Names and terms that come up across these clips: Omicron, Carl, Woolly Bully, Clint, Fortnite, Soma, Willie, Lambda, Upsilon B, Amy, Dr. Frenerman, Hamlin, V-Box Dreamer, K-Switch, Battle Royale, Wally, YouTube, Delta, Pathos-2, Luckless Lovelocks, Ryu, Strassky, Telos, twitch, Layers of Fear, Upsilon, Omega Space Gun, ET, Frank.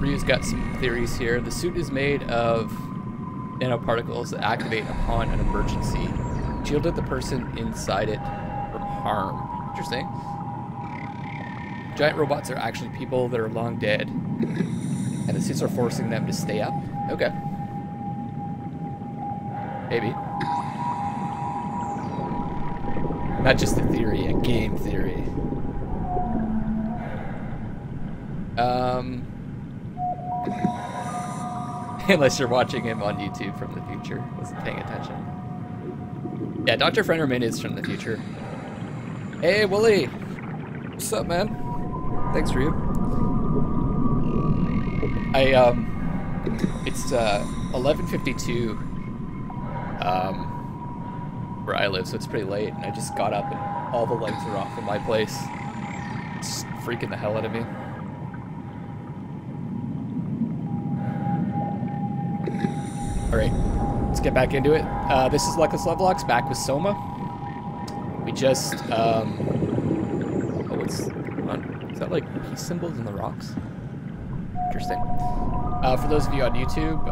Ryu's got some theories here. The suit is made of nanoparticles that activate upon an emergency, shielded the person inside it from harm. Interesting. Giant robots are actually people that are long dead, and the suits are forcing them to stay up. Okay. Maybe. Not just a theory, a game theory. Unless you're watching him on YouTube from the future. Wasn't paying attention. Yeah, Dr. Frenerman is from the future. Hey, Willie! What's up, man? Thanks, Ryu. It's, 11:52, where I live, so it's pretty late, and I just got up and all the lights are off in my place. It's freaking the hell out of me. Alright, let's get back into it. This is Luckless Lovelocks, back with Soma. We just, oh, what's, hold on, is that like peace symbols in the rocks? Interesting. For those of you on YouTube,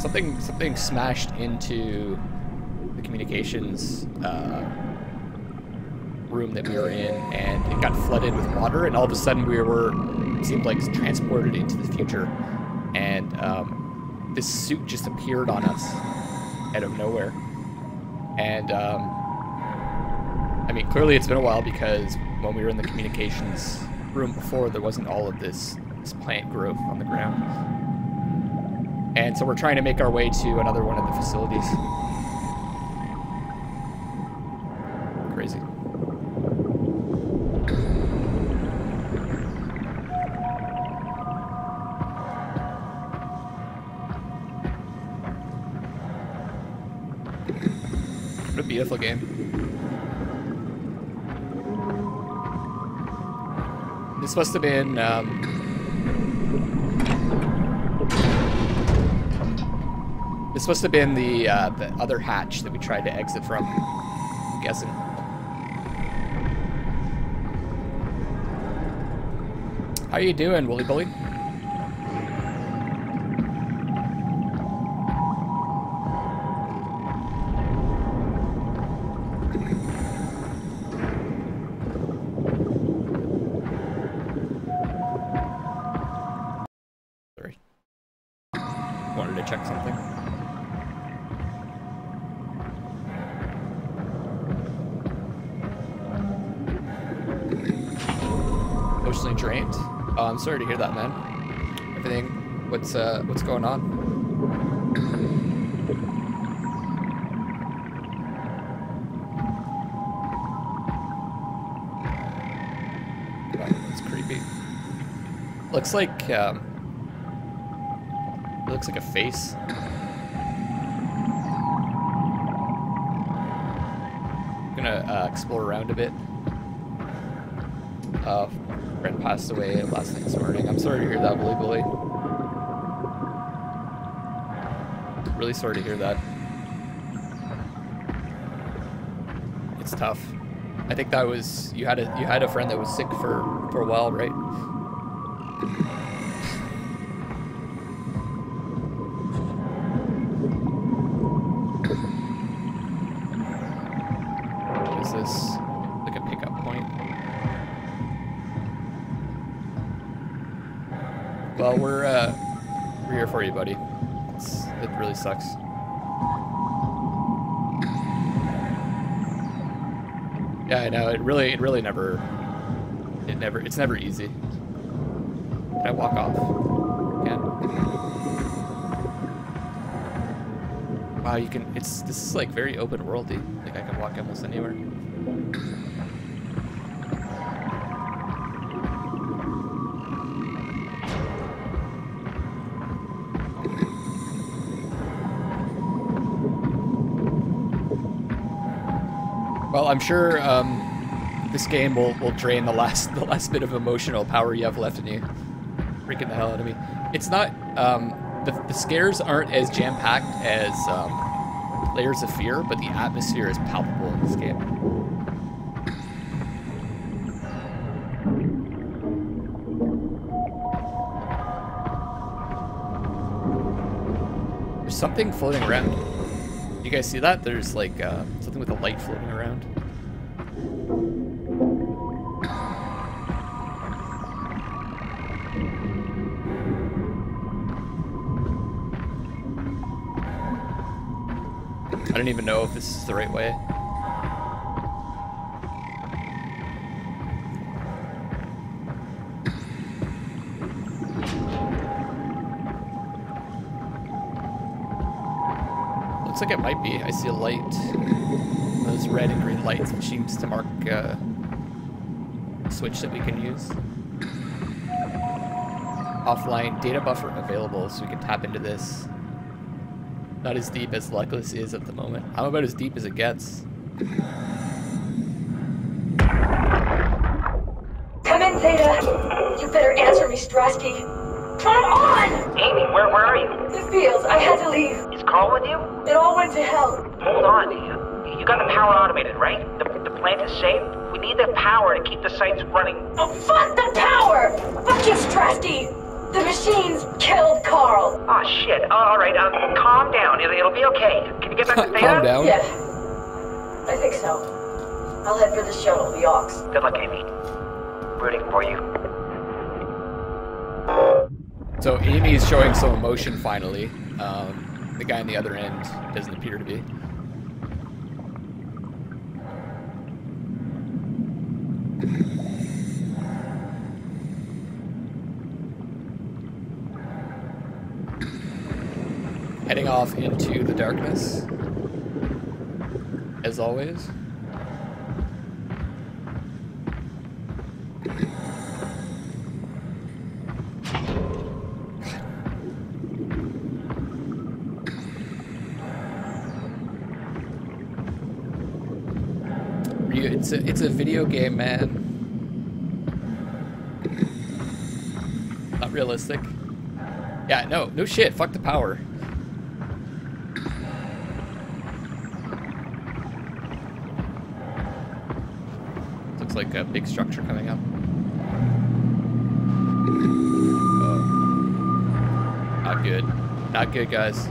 something smashed into the communications room that we were in, and it got flooded with water, and all of a sudden we were, it seemed like, transported into the future. And this suit just appeared on us out of nowhere. And I mean, clearly it's been a while, because when we were in the communications room before, there wasn't all of this plant growth on the ground. And so we're trying to make our way to another one of the facilities. Crazy. What a beautiful game. This must have been, the other hatch that we tried to exit from, I'm guessing. How you doing, Woolly Bully? I'm sorry to hear that, man. Everything, what's going on? Wow, that's creepy. Looks like, it looks like a face. I'm gonna explore around a bit. Friend passed away last night this morning. I'm sorry to hear that, Willie Bully. Really sorry to hear that. It's tough. I think that was, you had a friend that was sick for a while, right? Well, we're here for you, buddy. It really sucks. Yeah, I know. It really never. It's never easy. Can I walk off? Can. Wow, you can. This is like very open worldy. Like I can walk almost anywhere. Well, I'm sure this game will drain the last bit of emotional power you have left in you. Freaking the hell out of me. It's not the scares aren't as jam-packed as Layers of Fear, but the atmosphere is palpable in this game. something floating around. You guys see that? There's like something with a light floating around. I don't even know if this is the right way. Looks like it might be. I see a light. Those red and green lights, which seems to mark a switch that we can use. Offline data buffer available, so we can tap into this. Not as deep as Luckless is at the moment. I'm about as deep as it gets. Come in, Theta. You better answer me, Strassky. Come on! Amy, where were you? The fields. I had to leave. Is Carl with you? It all went to hell. Hold on. You got the power automated, right? The plant is safe? We need the power to keep the sites running. Oh, fuck the power! Fuck you, Strassky! The machines killed Carl. Aw, oh, shit. All right, calm down. It'll be okay. Can you get back to Theta? Calm down? Yeah. I think so. I'll head for the shuttle, the Ox. Good luck, Amy. Rooting for you. So Amy is showing some emotion, finally. The guy on the other end doesn't appear to be. Heading off into the darkness, as always. Ryu, it's a video game, man. Not realistic. Yeah, no shit. Fuck the power. Like a big structure coming up. Oh. Not good. Not good, guys.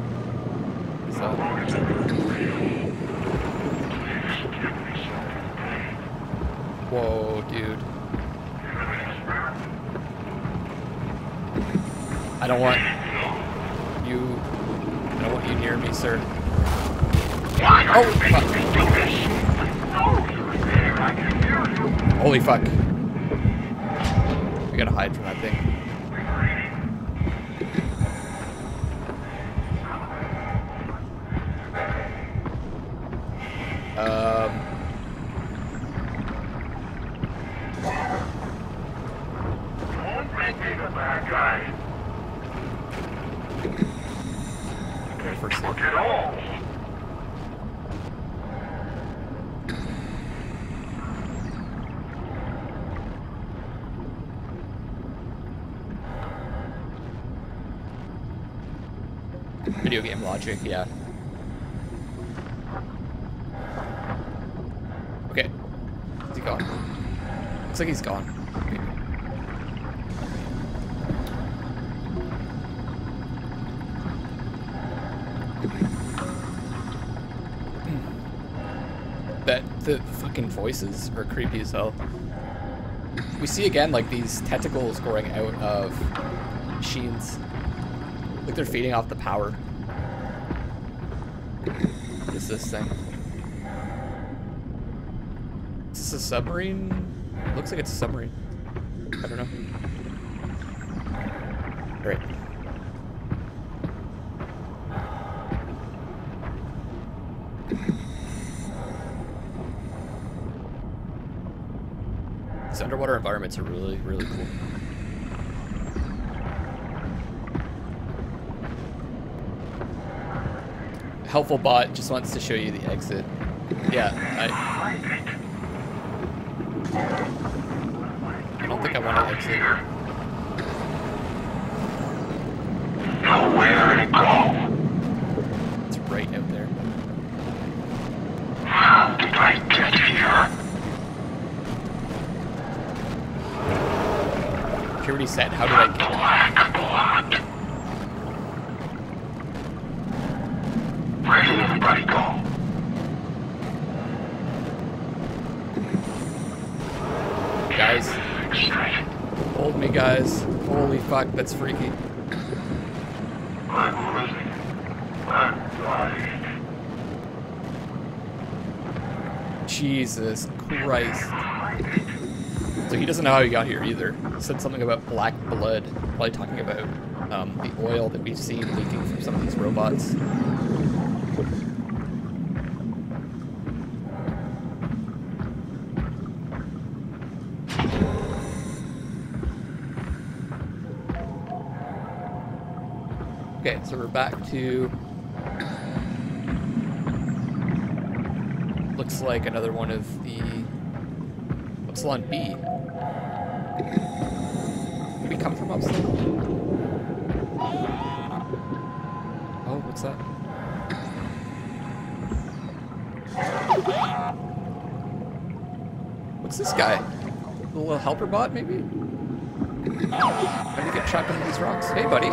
Whoa, dude. I don't want you near me, sir. Oh, fuck. Holy fuck. We gotta hide from that thing. Video game logic, yeah. Okay. Is he gone? Looks like he's gone. Okay. The fucking voices are creepy as hell. We see again, like, these tentacles growing out of machines. Like they're feeding off the power. What is this thing? Is this a submarine? It looks like it's a submarine. I don't know. Great. These underwater environments are really, really cool. Helpful bot just wants to show you the exit. Yeah, I don't think I want to exit. Nowhere to go. It's right out there. How did I get here? Security set. How did I get here? guys. Holy fuck, that's freaky. Jesus Christ. So he doesn't know how he got here either. He said something about black blood, probably talking about the oil that we see leaking from some of these robots. Okay, so we're back to... looks like another one of the... Upsilon B. Did we come from Upsilon? Oh, what's that? What's this guy? A little helper bot, maybe? How do you get trapped under these rocks? Hey, buddy.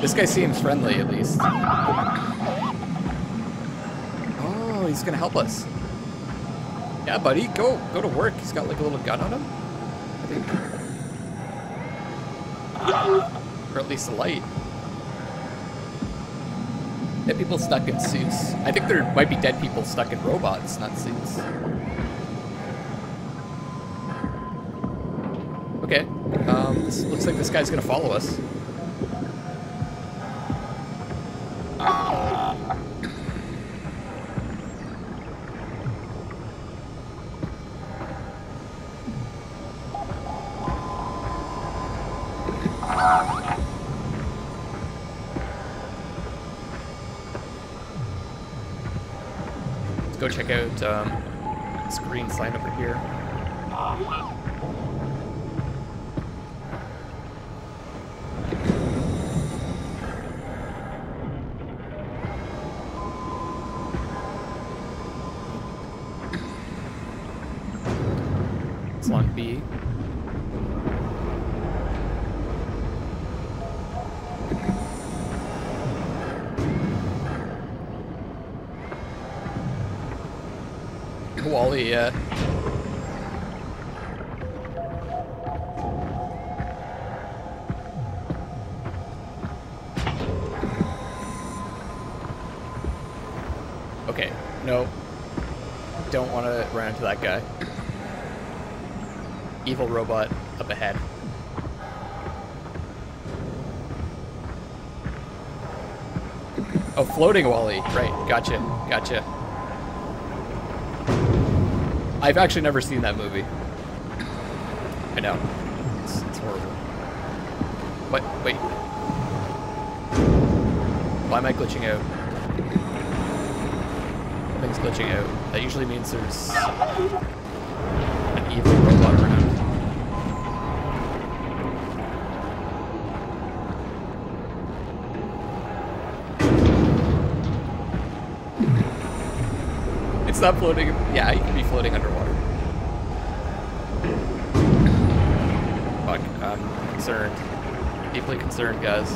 This guy seems friendly, at least. Oh, he's gonna help us. Yeah, buddy, go to work. He's got like a little gun on him, I think. Or at least a light. Dead people stuck in suits. I think there might be dead people stuck in robots, not suits. Okay, this looks like this guy's gonna follow us. Check out this green sign over here. It's on B. Wally, okay, no. Don't want to run into that guy. Evil robot up ahead. Oh, floating Wally. Right, gotcha, gotcha. I've actually never seen that movie. I know. It's horrible. What? Wait. Why am I glitching out? Something's glitching out. That usually means there's an evil robot around. It's not floating. Yeah, you can be floating underwater. Deeply concerned, guys.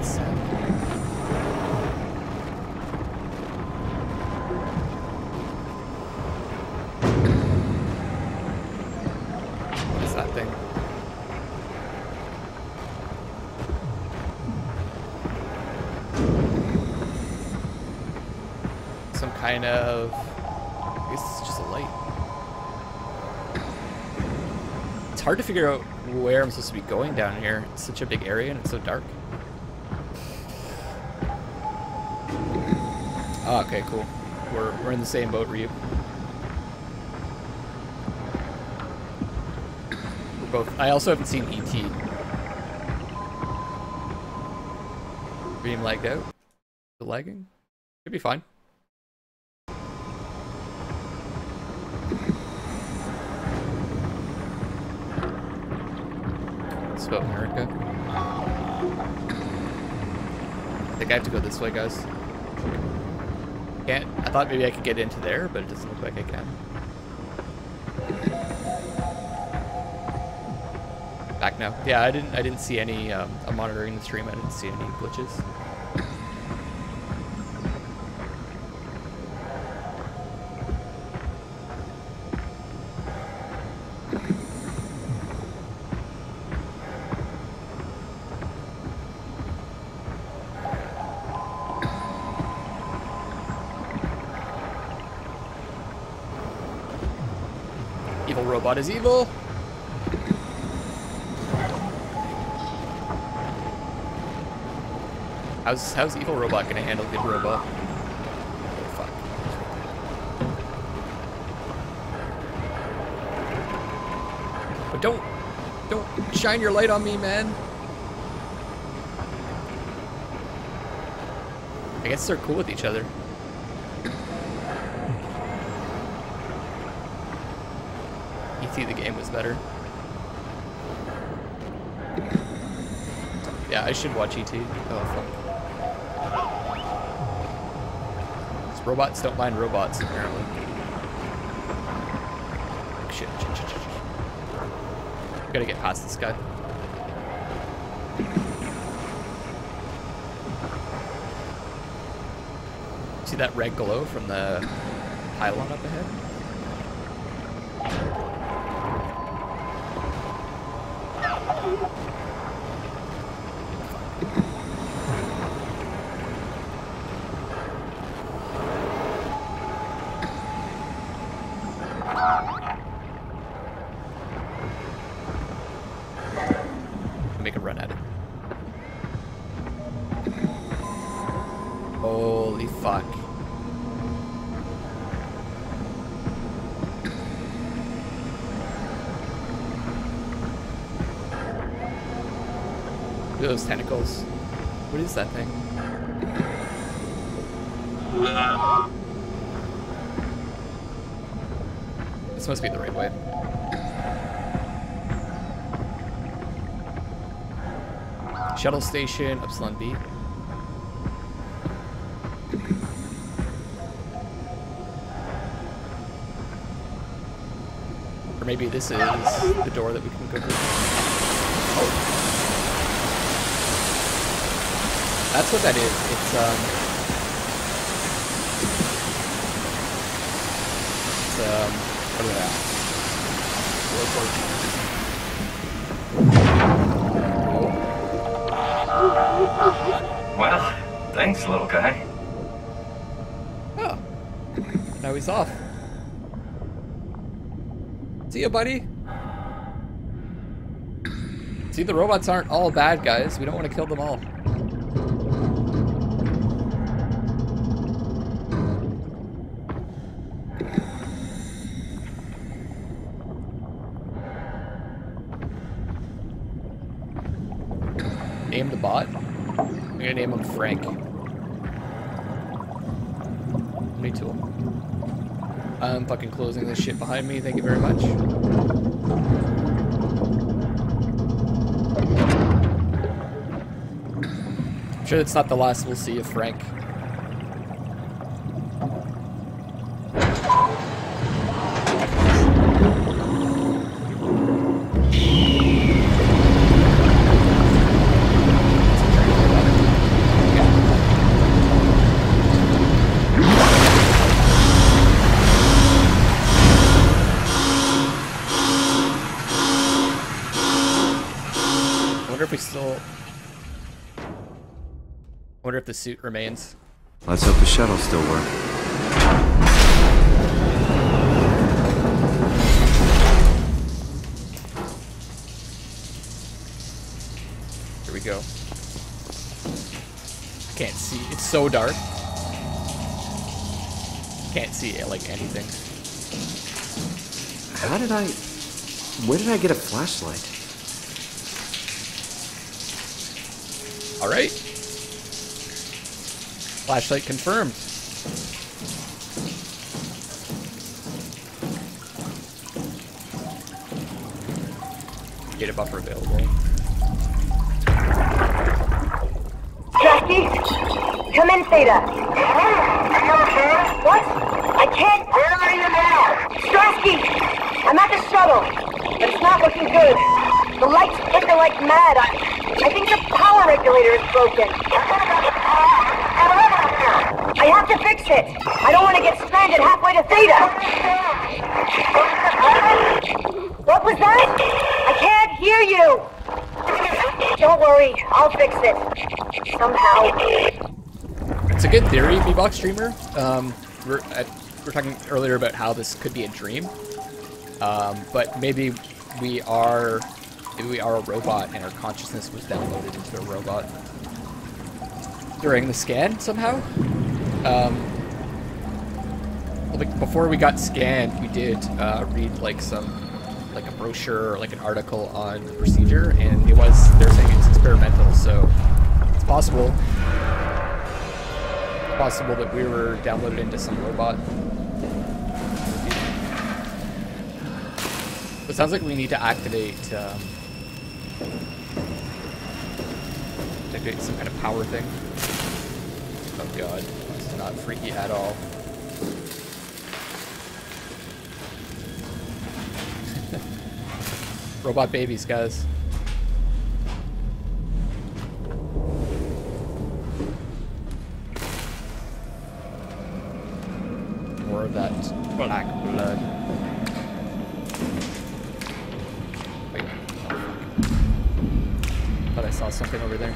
That's sad. What is that thing? Some kind of... I guess it's just a light. It's hard to figure out where I'm supposed to be going down here. It's such a big area and it's so dark. Oh, okay, cool. We're in the same boat, Ryu. We're both. I also haven't seen ET. Being lagged out. The lagging? Should be fine. About America. I think I have to go this way, guys. Can't. I thought maybe I could get into there, but it doesn't look like I can. Back now. Yeah, I didn't see any. I'm monitoring the stream. I didn't see any glitches. robot is evil. How's evil robot gonna handle good robot? Fuck. But don't shine your light on me, man. I guess they're cool with each other. ET the game was better. Yeah, I should watch ET. Oh fuck. Robots don't mind robots, apparently. Shit. We gotta get past this guy. See that red glow from the pylon up ahead? Those tentacles. What is that thing? This must be the right way. Shuttle station, Upsilon B. Or maybe this is the door that we can go through. Oh. That's what that is. It's what is that? Well, thanks, little guy. Oh. Now he's off. See ya, buddy. See, the robots aren't all bad guys. We don't want to kill them all. Name him Frank. Me too. I'm fucking closing this shit behind me. Thank you very much. I'm sure it's not the last we'll see of Frank. The suit remains. Let's hope the shuttle still works. Here we go. I can't see. It's so dark. Can't see it like anything. How did I? Where did I get a flashlight? All right. Flashlight confirmed. Data buffer available. Strassky, come in, Theta. What? I can't. Where are you now? Strassky, I'm at the shuttle, but it's not looking good. The lights flicker like mad. I think the power regulator is broken. I have to fix it! I don't want to get stranded halfway to Theta! What was that? I can't hear you! Don't worry, I'll fix it. Somehow. It's a good theory, V-Box Dreamer. We're talking earlier about how this could be a dream. But maybe we are a robot, and our consciousness was downloaded into a robot during the scan somehow. Like before we got scanned, we did read like a brochure or like an article on the procedure, and it was, they're saying it's experimental, so it's possible. It's possible that we were downloaded into some robot. It sounds like we need to activate some kind of power thing. Oh god, it's not freaky at all. Robot babies, guys. More of that black blood. Wait. Thought I saw something over there.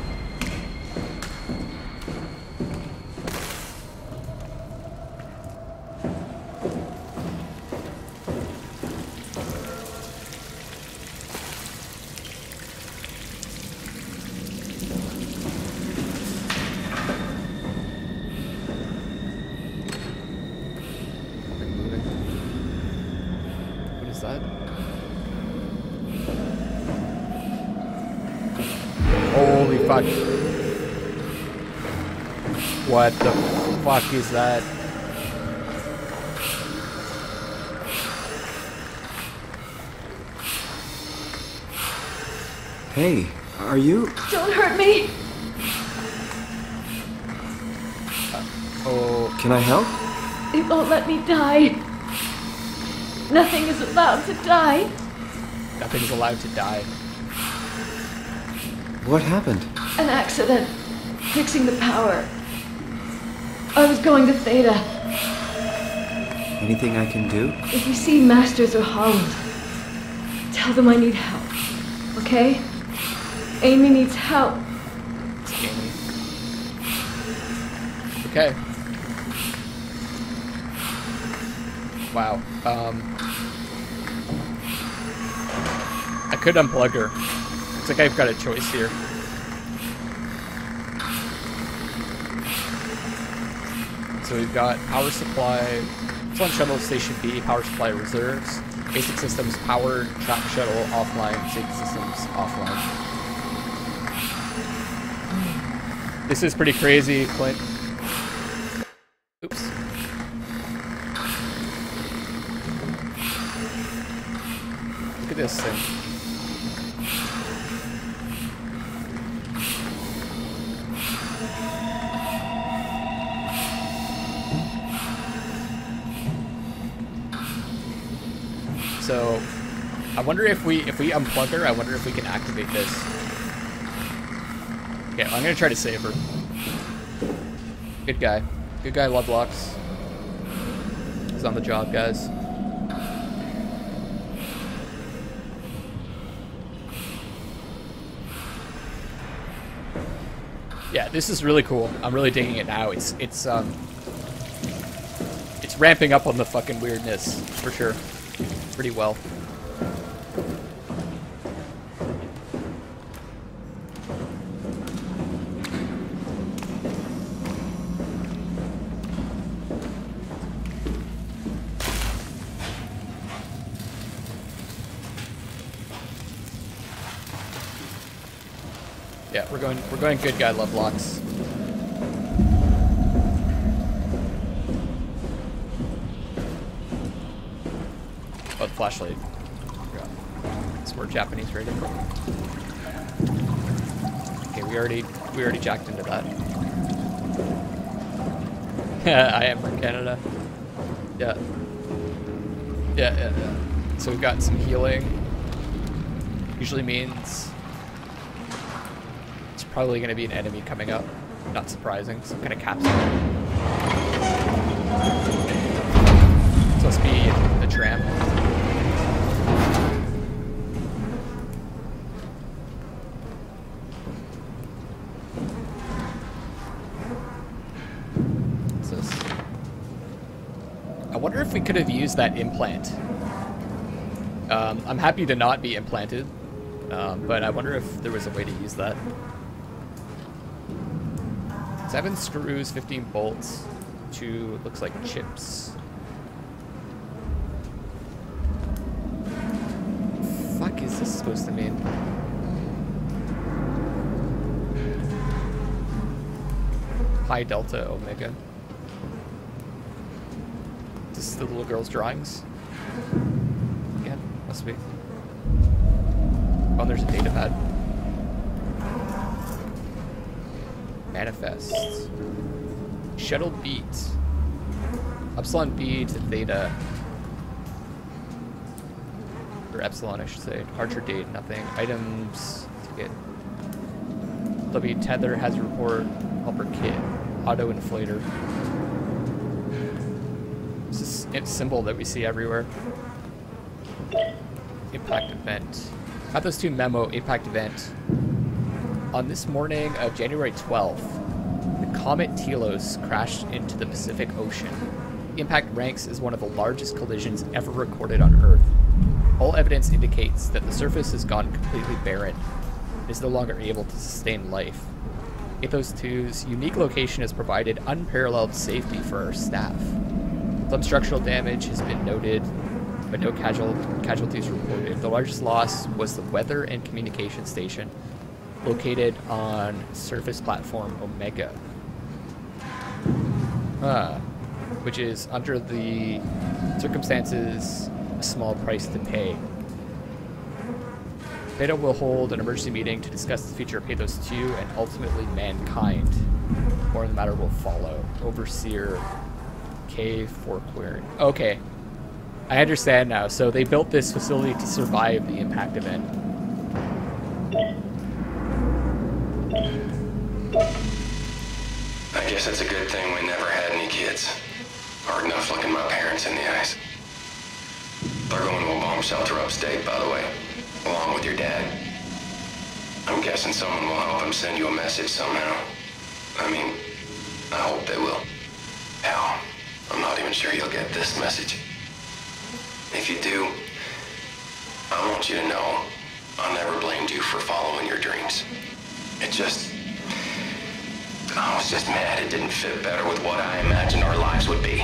What the fuck is that? Hey, are you? Don't hurt me. Oh, can I help? It won't let me die. Nothing is allowed to die. Nothing is allowed to die. What happened? An accident. Fixing the power. I was going to Theta. Anything I can do? If you see Masters or Holland, tell them I need help, okay? Amy needs help. Amy. Okay. Wow. I could unplug her. It's like I've got a choice here. So we've got power supply, it's on shuttle station B, power supply reserves, basic systems power, track shuttle offline, shake systems offline. This is pretty crazy, Clint. Oops. Look at this thing. So, I wonder if we unplug her, I wonder if we can activate this. Okay, I'm gonna try to save her. Good guy. Good guy, Lovelocks. He's on the job, guys. Yeah, this is really cool. I'm really digging it now. It's ramping up on the fucking weirdness, for sure. Pretty well. Yeah, we're going good guy Lovelocks. Flashlight. It's more Japanese radio. Okay, we already jacked into that. I am from Canada. Yeah. Yeah. So we've got some healing. Usually means it's probably gonna be an enemy coming up. Not surprising. Some kind of capsule. So let's be the tram. Could have used that implant. I'm happy to not be implanted, but I wonder if there was a way to use that. 7 screws, 15 bolts, 2 looks like chips. Fuck is this supposed to mean? Pi Delta Omega. Is this the little girl's drawings? Yeah, must be. Oh, and there's a data pad. Manifests. Shuttle beat. Upsilon B to Theta. Or Epsilon, I should say. Departure date, nothing. Items, ticket. W tether has a report. Helper kit. Auto inflator. It's a symbol that we see everywhere. Impact event. Pathos-2 memo, impact event. On this morning of January 12th, the comet Telos crashed into the Pacific Ocean. Impact ranks as one of the largest collisions ever recorded on Earth. All evidence indicates that the surface has gone completely barren and is no longer able to sustain life. Pathos-2's unique location has provided unparalleled safety for our staff. Some structural damage has been noted, but no casualties reported. The largest loss was the weather and communication station located on surface platform Omega, which is, under the circumstances, a small price to pay. Theta will hold an emergency meeting to discuss the future of Pathos-2 and ultimately mankind. More on the matter will follow. Overseer K4. Okay, I understand now. So they built this facility to survive the impact event. I guess it's a good thing we never had any kids. Hard enough looking my parents in the eyes. They're going to a bomb shelter upstate, by the way. Along with your dad. I'm guessing someone will help him send you a message somehow. I mean, I hope they will. How? I'm not even sure you'll get this message. If you do, I want you to know I never blamed you for following your dreams. It just... I was just mad it didn't fit better with what I imagined our lives would be.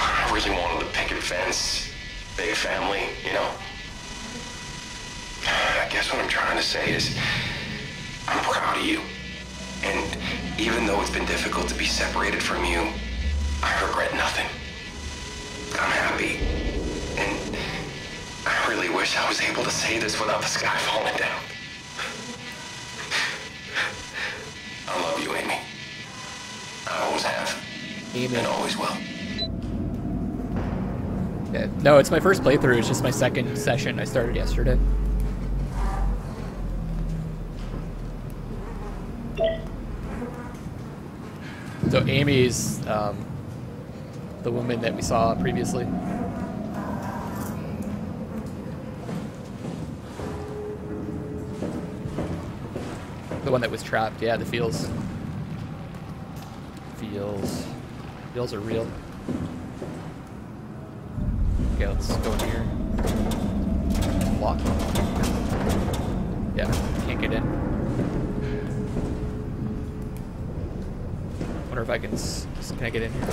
I really wanted the picket fence, big family, you know? I guess what I'm trying to say is, I'm proud of you. And even though it's been difficult to be separated from you, I regret nothing. I'm happy. And I really wish I was able to say this without the sky falling down. I love you, Amy. I always have. Amy. And always will. Yeah. No, it's my first playthrough. It's just my second session. I started yesterday. So Amy's the woman that we saw previously. The one that was trapped, yeah, the feels. Feels. Feels are real. Okay, let's go in here. Lock. Yeah, can't get in. Wonder if I can I get in here?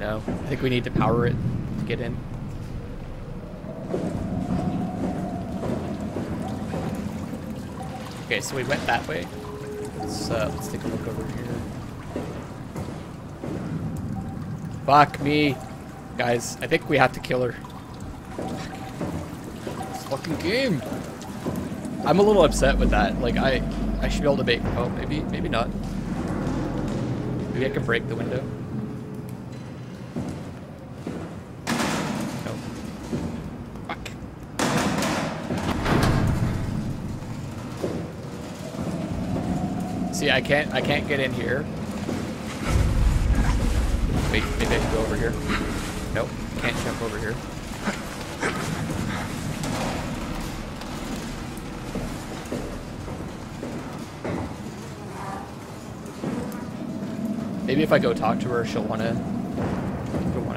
No, I think we need to power it to get in. Okay, so we went that way. Let's take a look over here. Fuck me, guys! I think we have to kill her. This fucking game. I'm a little upset with that. Like I should be able to make... Oh, maybe not. Maybe I can break the window. No. Fuck. See, I can't get in here. Wait, maybe I can go over here. Nope, can't jump over here. Maybe if I go talk to her, she'll wanna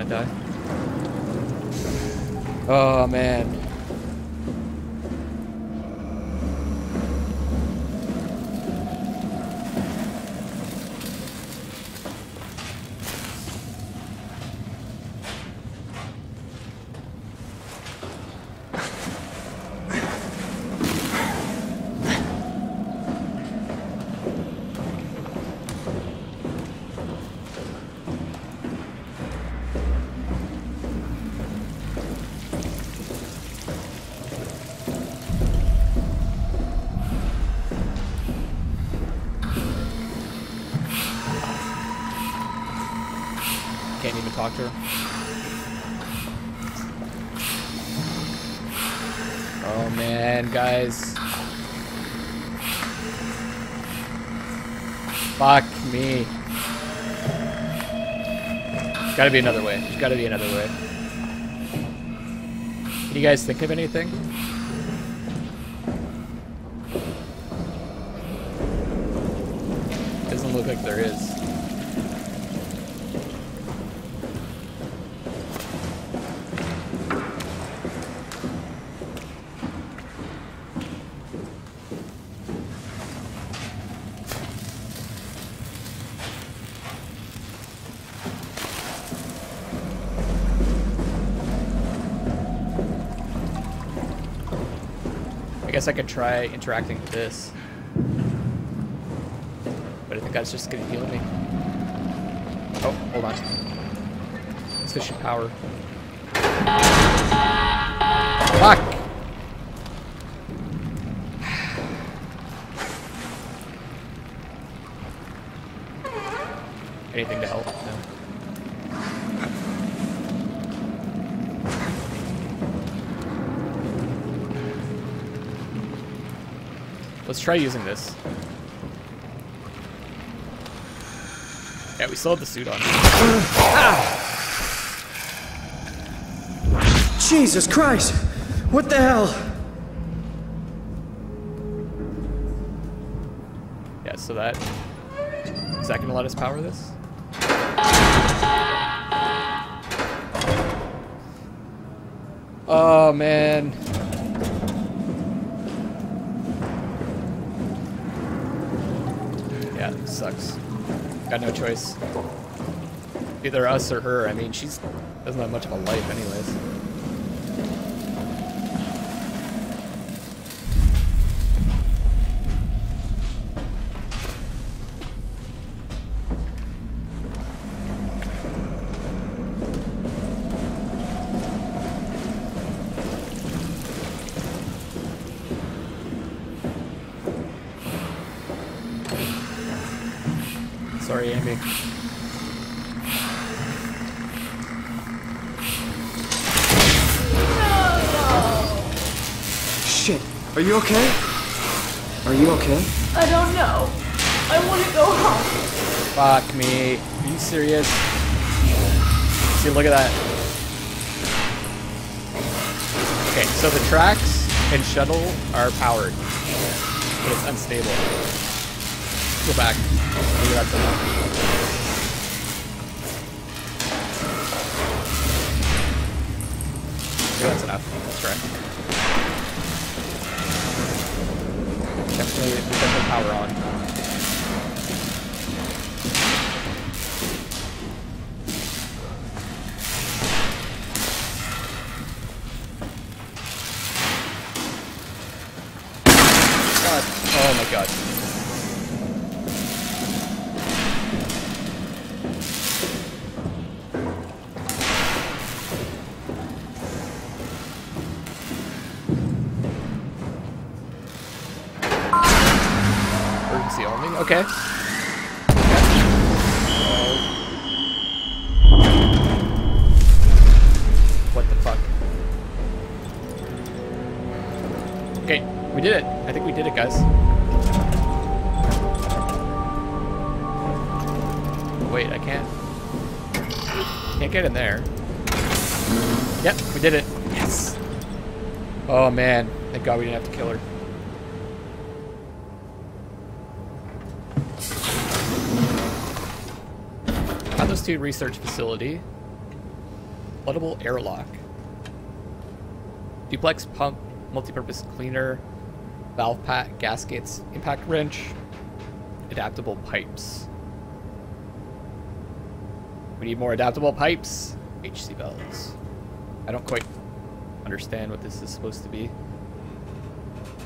die. Oh, man. Oh man, guys. Fuck me. There's gotta be another way. There's gotta be another way. Can you guys think of anything? Doesn't look like there is. I guess I could try interacting with this, but I think that's just gonna heal me. Oh, hold on. Let's issue power. Fuck! Anything to help? No. Let's try using this. Yeah, we still have the suit on. Ow. Jesus Christ! What the hell? Yeah, so that... Is that gonna let us power this? Oh, man. Sucks. Got no choice. Either us or her. I mean, she doesn't have much of a life anyways. Sorry, Amy. No! Shit. Are you okay? Are you okay? I don't know. I want to go home. Fuck me. Are you serious? See, look at that. Okay, so the tracks and shuttle are powered, but it's unstable. Go back. Maybe that's enough. Maybe that's enough. That's right. Definitely power on. God. Oh my god. Okay. What the fuck? Okay, we did it. I think we did it, guys. Wait, I can't. Can't get in there. Yep, we did it. Yes. Oh man, thank God we didn't have to kill her. Pathos-2 research facility. Floodable airlock. duplex pump, multi-purpose cleaner, valve pack, gaskets, impact wrench, adaptable pipes. We need more adaptable pipes. HC belts. I don't quite understand what this is supposed to be.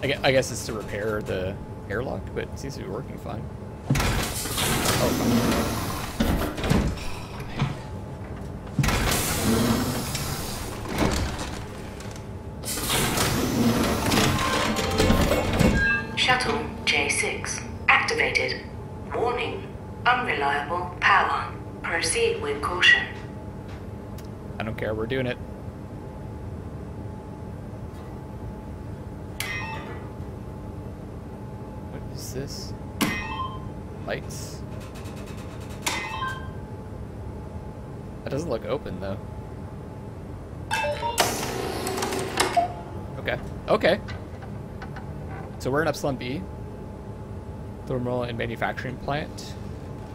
I guess it's to repair the airlock, but it seems to be working fine. Oh. Shuttle J6 activated. Warning, unreliable power. Proceed with caution. I don't care, we're doing it. What is this? Lights. That doesn't look open though. Okay. Okay. So we're in Upsilon B. Thermal and manufacturing plant.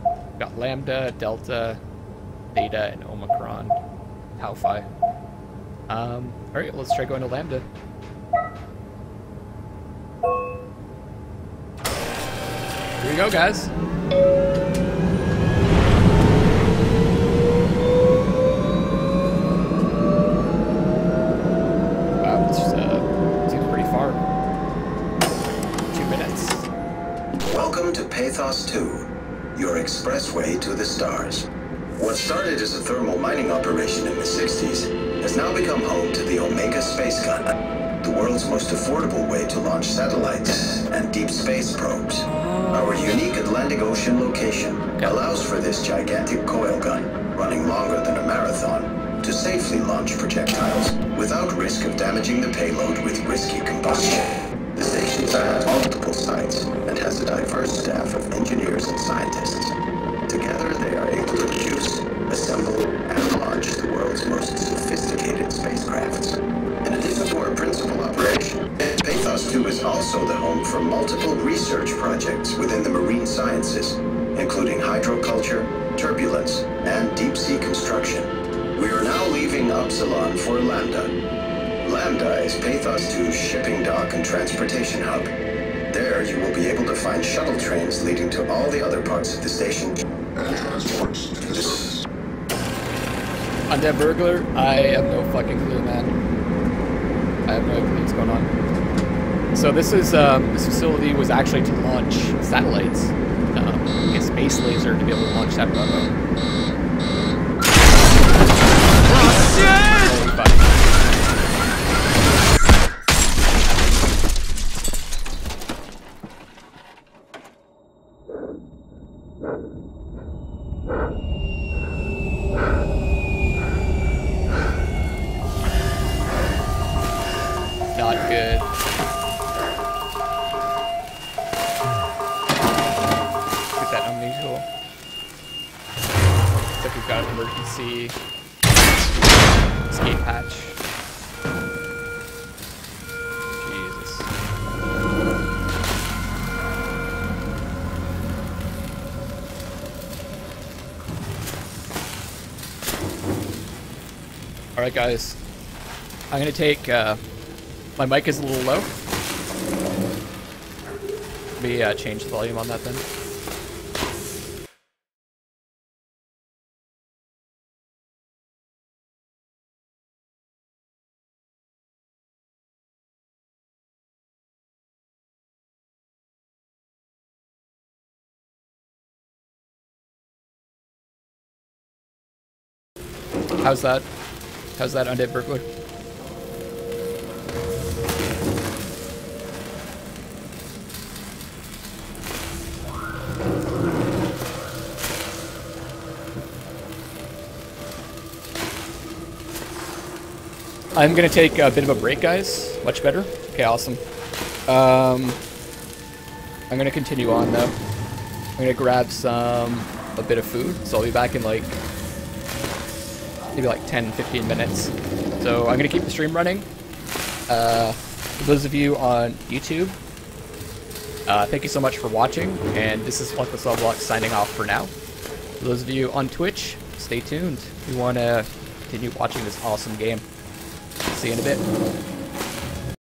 We've got Lambda, Delta, Theta, and Omicron. How fi. Alright, let's try going to Lambda. Here we go, guys. Wow, this seems pretty far. 2 minutes. Welcome to Pathos-2, your expressway to the stars. What started as a thermal mining operation in the 60s has now become home to the Omega Space Gun, the world's most affordable way to launch satellites and deep space probes. Our unique Atlantic Ocean location allows for this gigantic coil gun, running longer than a marathon, to safely launch projectiles without risk of damaging the payload with risky combustion. The station has multiple sites and has a diverse staff of engineers and scientists. Together, they are able to produce, assemble, and launch the world's most sophisticated spacecrafts. In addition to our principal operation, Pathos-2 is also the home for multiple research projects within the marine sciences, including hydroculture, turbulence, and deep-sea construction. We are now leaving Upsilon for Lambda. Lambda is Pathos-2's shipping dock and transportation hub. There, you will be able to find shuttle trains leading to all the other parts of the station. And transports to the surface. Undead burglar? I have no fucking clue, man. I have no idea what's going on. So this is, this facility was actually to launch satellites. A space laser to be able to launch that robot. Oh, shit! Holy fuck. Alright guys, I'm going to take, my mic is a little low. Let me change the volume on that then. How's that? How's that, undead burglar? I'm gonna take a bit of a break, guys. Much better. Okay, awesome. I'm gonna continue on though. I'm gonna grab a bit of food, so I'll be back in like maybe like 10-15 minutes. So I'm gonna keep the stream running. For those of you on YouTube, thank you so much for watching, and this is Luckless Lovelocks signing off for now. For those of you on Twitch, stay tuned. We wanna continue watching this awesome game. See you in a bit.